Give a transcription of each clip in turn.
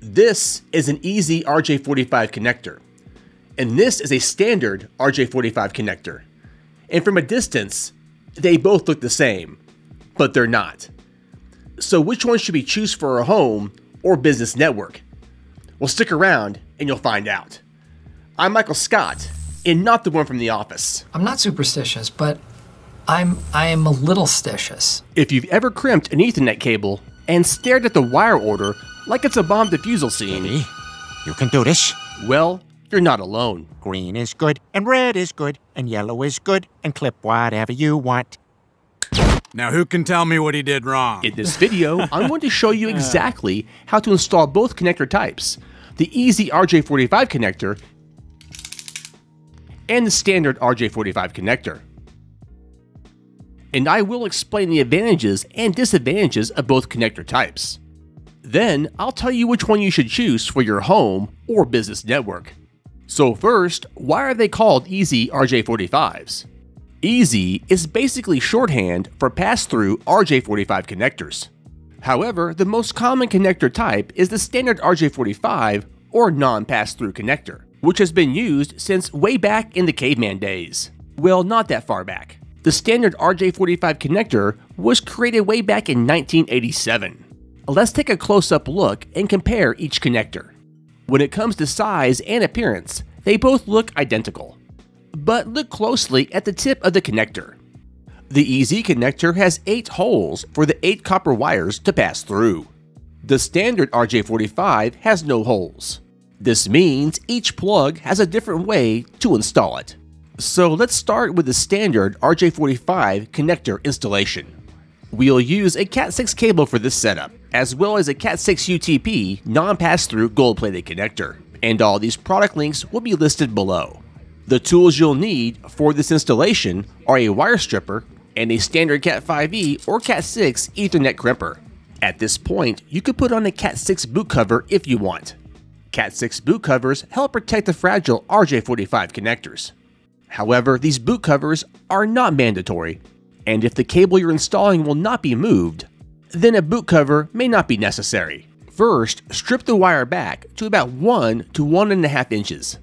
This is an easy RJ45 connector, and this is a standard RJ45 connector. And from a distance, they both look the same, but they're not. So which one should we choose for our home or business network? Well, stick around and you'll find out. I'm Michael Scott, and not the one from The Office. I'm not superstitious, but I am a little stitious. If you've ever crimped an Ethernet cable and stared at the wire order like it's a bomb defusal scene, Baby, you can do this. Well, you're not alone. Green is good, and red is good, and yellow is good, and clip whatever you want. Now who can tell me what he did wrong? In this video, I'm going to show you exactly how to install both connector types, the easy RJ45 connector and the standard RJ45 connector. And I will explain the advantages and disadvantages of both connector types. Then I'll tell you which one you should choose for your home or business network. So first, why are they called easy RJ45s? Easy is basically shorthand for pass-through RJ45 connectors. However, the most common connector type is the standard RJ45 or non-pass-through connector, which has been used since way back in the caveman days. Well, not that far back. The standard RJ45 connector was created way back in 1987. Let's take a close-up look and compare each connector. When it comes to size and appearance, they both look identical. But look closely at the tip of the connector. The EZ connector has 8 holes for the 8 copper wires to pass through. The standard RJ45 has no holes. This means each plug has a different way to install it. So let's start with the standard RJ45 connector installation. We'll use a Cat6 cable for this setup, as well as a Cat6 UTP non-pass-through gold-plated connector, and all these product links will be listed below. The tools you'll need for this installation are a wire stripper and a standard CAT5e or Cat6 Ethernet crimper. At this point, you could put on a Cat6 boot cover if you want. Cat6 boot covers help protect the fragile RJ45 connectors. However, these boot covers are not mandatory, and if the cable you're installing will not be moved, then a boot cover may not be necessary. First, strip the wire back to about 1 to 1.5 inches.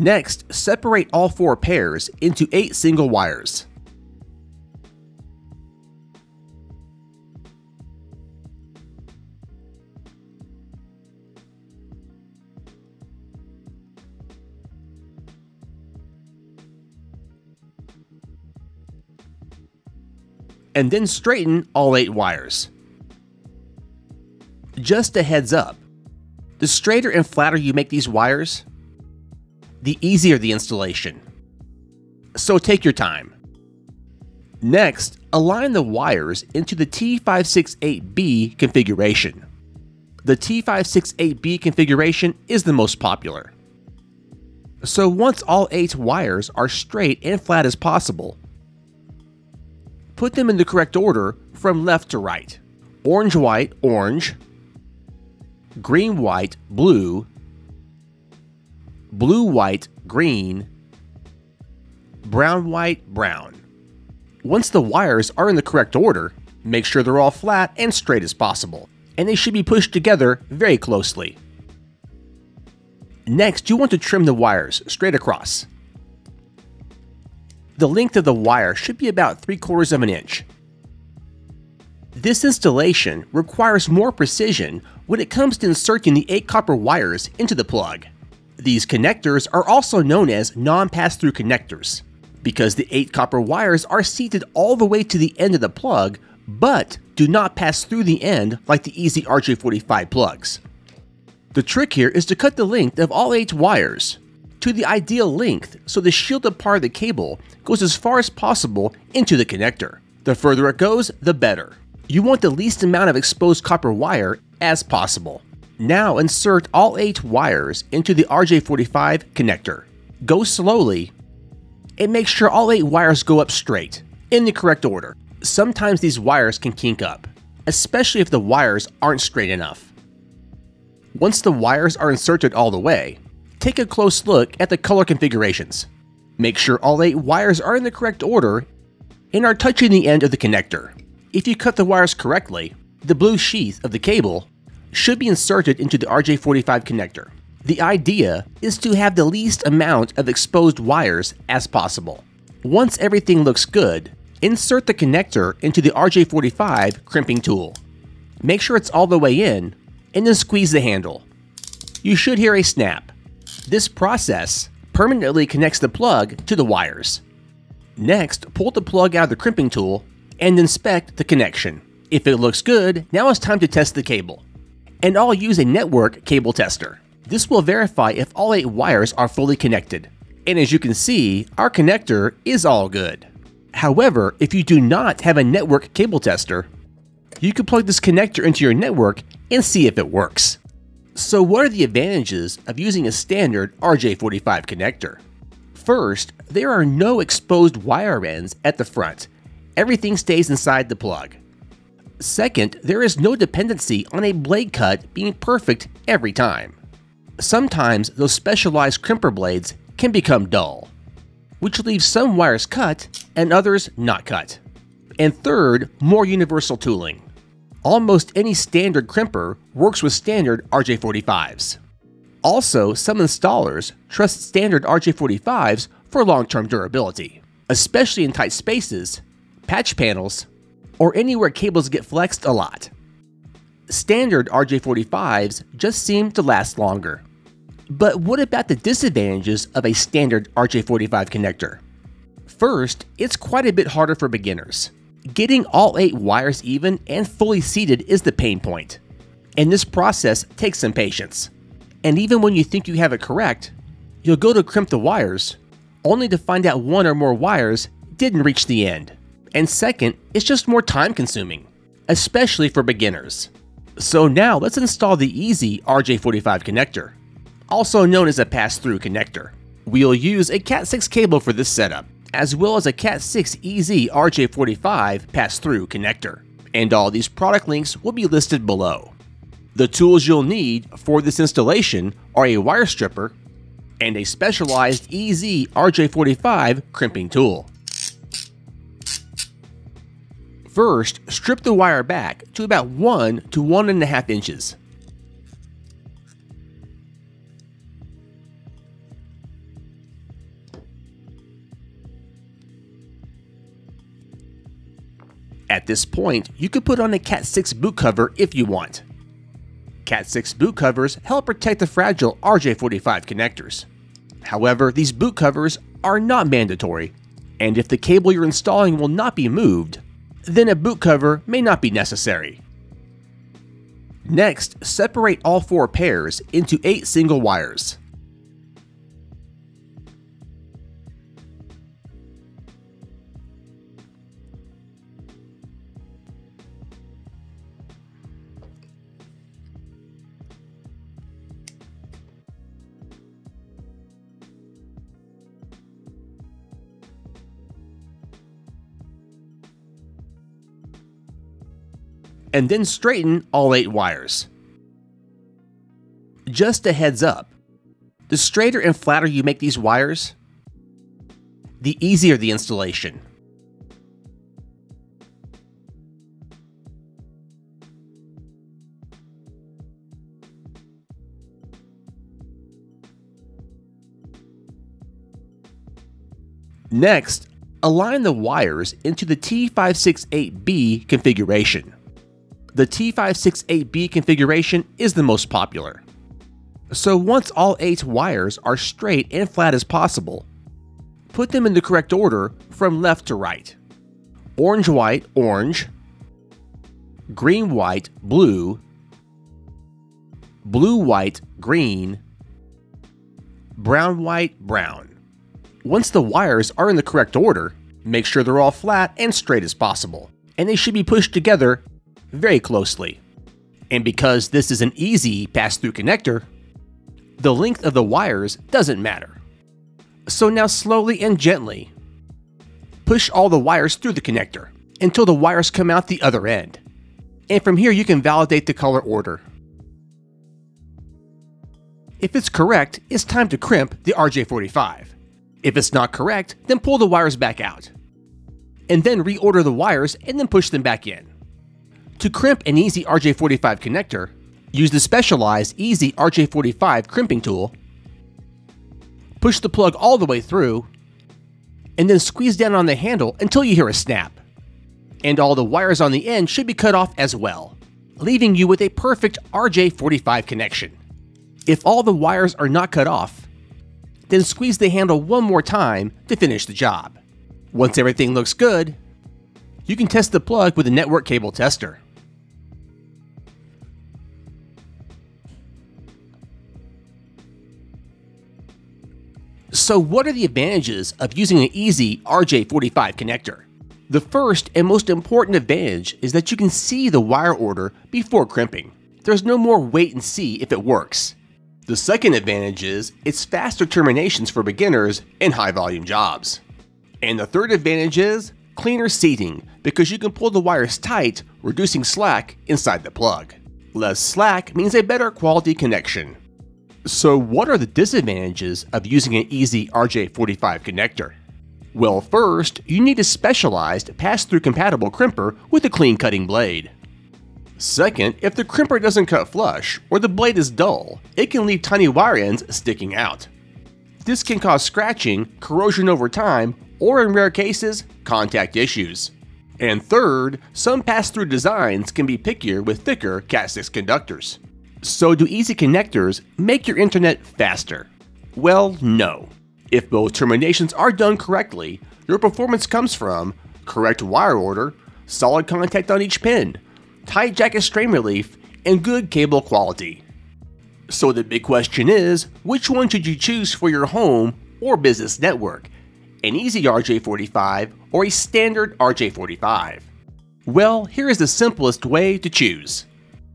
Next, separate all 4 pairs into 8 single wires. And then straighten all 8 wires. Just a heads up, the straighter and flatter you make these wires, the easier the installation. So take your time. Next, align the wires into the T568B configuration. The T568B configuration is the most popular. So once all 8 wires are straight and flat as possible, put them in the correct order from left to right. Orange-white, orange. Green-white, blue. Blue, white, green. Brown, white, brown. Once the wires are in the correct order, make sure they're all flat and straight as possible, and they should be pushed together very closely. Next, you want to trim the wires straight across. The length of the wire should be about 3/4 of an inch. This installation requires more precision when it comes to inserting the 8 copper wires into the plug. These connectors are also known as non-pass-through connectors because the 8 copper wires are seated all the way to the end of the plug, but do not pass through the end like the easy RJ45 plugs. The trick here is to cut the length of all 8 wires to the ideal length so the shielded part of the cable goes as far as possible into the connector. The further it goes, the better. You want the least amount of exposed copper wire as possible. Now insert all 8 wires into the RJ45 connector. Go slowly and make sure all 8 wires go up straight, in the correct order. Sometimes these wires can kink up, especially if the wires aren't straight enough. Once the wires are inserted all the way, take a close look at the color configurations. Make sure all 8 wires are in the correct order and are touching the end of the connector. If you cut the wires correctly, the blue sheath of the cable should be inserted into the RJ45 connector. The idea is to have the least amount of exposed wires as possible. Once everything looks good, insert the connector into the RJ45 crimping tool. Make sure it's all the way in, and then squeeze the handle. You should hear a snap. This process permanently connects the plug to the wires. Next, pull the plug out of the crimping tool and inspect the connection. If it looks good, now it's time to test the cable. And I'll use a network cable tester. This will verify if all 8 wires are fully connected. And as you can see, our connector is all good. However, if you do not have a network cable tester, you can plug this connector into your network and see if it works. So what are the advantages of using a standard RJ45 connector? First, there are no exposed wire ends at the front. Everything stays inside the plug. Second, there is no dependency on a blade cut being perfect every time. Sometimes those specialized crimper blades can become dull, which leaves some wires cut and others not cut. And third, more universal tooling. Almost any standard crimper works with standard RJ45s. Also, some installers trust standard RJ45s for long-term durability, especially in tight spaces, patch panels, or anywhere cables get flexed a lot. Standard RJ45s just seem to last longer. But what about the disadvantages of a standard RJ45 connector? First, it's quite a bit harder for beginners. Getting all 8 wires even and fully seated is the pain point, and this process takes some patience. And even when you think you have it correct, you'll go to crimp the wires, only to find out one or more wires didn't reach the end. And second, it's just more time consuming, especially for beginners. So now let's install the easy RJ45 connector, also known as a pass-through connector. We'll use a Cat6 cable for this setup, as well as a Cat6 EZ RJ45 pass-through connector, and all these product links will be listed below. The tools you'll need for this installation are a wire stripper and a specialized EZ RJ45 crimping tool. First, strip the wire back to about 1 to 1.5 inches. At this point, you could put on a Cat6 boot cover if you want. Cat6 boot covers help protect the fragile RJ45 connectors. However, these boot covers are not mandatory, and if the cable you're installing will not be moved, then a boot cover may not be necessary. Next, separate all 4 pairs into 8 single wires. And then straighten all 8 wires. Just a heads up, the straighter and flatter you make these wires, the easier the installation. Next, align the wires into the T568B configuration. The T568B configuration is the most popular. So once all 8 wires are straight and flat as possible, put them in the correct order from left to right. Orange-white, orange. Green-white, blue. Blue-white, green. Brown-white, brown. Once the wires are in the correct order, make sure they're all flat and straight as possible, and they should be pushed together very closely. And because this is an easy pass-through connector, the length of the wires doesn't matter. So now slowly and gently, push all the wires through the connector until the wires come out the other end. And from here, you can validate the color order. If it's correct, it's time to crimp the RJ45. If it's not correct, then pull the wires back out. And then reorder the wires and then push them back in. To crimp an easy RJ45 connector, use the specialized Easy RJ45 crimping tool. Push the plug all the way through, and then squeeze down on the handle until you hear a snap. And all the wires on the end should be cut off as well, leaving you with a perfect RJ45 connection. If all the wires are not cut off, then squeeze the handle one more time to finish the job. Once everything looks good, you can test the plug with a network cable tester. So what are the advantages of using an easy RJ45 connector? The first and most important advantage is that you can see the wire order before crimping. There's no more wait and see if it works. The second advantage is it's faster terminations for beginners and high volume jobs. And the third advantage is cleaner seating, because you can pull the wires tight, reducing slack inside the plug. Less slack means a better quality connection. So what are the disadvantages of using an easy RJ45 connector? Well, first, you need a specialized pass-through compatible crimper with a clean cutting blade. Second, if the crimper doesn't cut flush or the blade is dull, it can leave tiny wire ends sticking out. This can cause scratching, corrosion over time, or in rare cases, contact issues. And third, some pass-through designs can be pickier with thicker Cat6 conductors. So do easy connectors make your internet faster? Well, no. If both terminations are done correctly, your performance comes from correct wire order, solid contact on each pin, tight jacket strain relief, and good cable quality. So the big question is, which one should you choose for your home or business network? An easy RJ45 or a standard RJ45? Well, here is the simplest way to choose.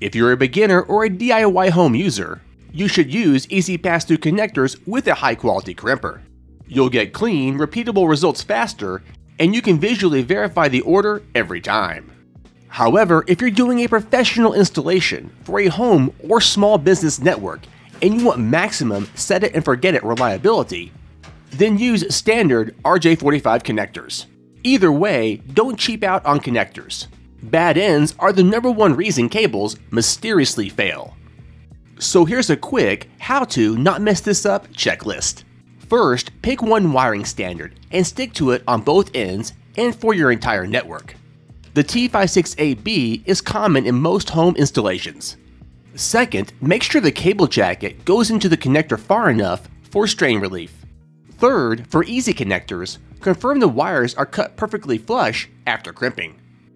If you're a beginner or a DIY home user, you should use easy pass-through connectors with a high-quality crimper. You'll get clean, repeatable results faster, and you can visually verify the order every time. However, if you're doing a professional installation for a home or small business network and you want maximum set-it-and-forget-it reliability, then use standard RJ45 connectors. Either way, don't cheap out on connectors. Bad ends are the #1 reason cables mysteriously fail. So here's a quick how to not mess this up checklist. First, pick one wiring standard and stick to it on both ends and for your entire network. The T568B is common in most home installations. Second, make sure the cable jacket goes into the connector far enough for strain relief. Third, for easy connectors, confirm the wires are cut perfectly flush after crimping.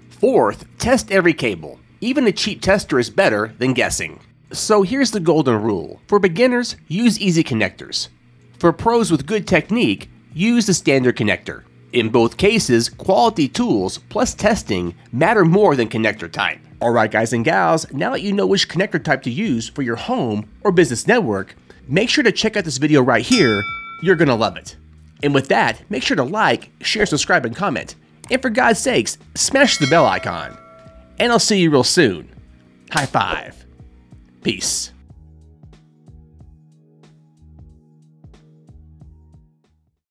Fourth, test every cable. Even a cheap tester is better than guessing. So here's the golden rule. For beginners, use easy connectors. For pros with good technique, use the standard connector. In both cases, quality tools plus testing matter more than connector type. Alright guys and gals, now that you know which connector type to use for your home or business network, make sure to check out this video right here. You're gonna love it. And with that, make sure to like, share, subscribe, and comment. And for God's sakes, smash the bell icon. And I'll see you real soon. High five. Peace.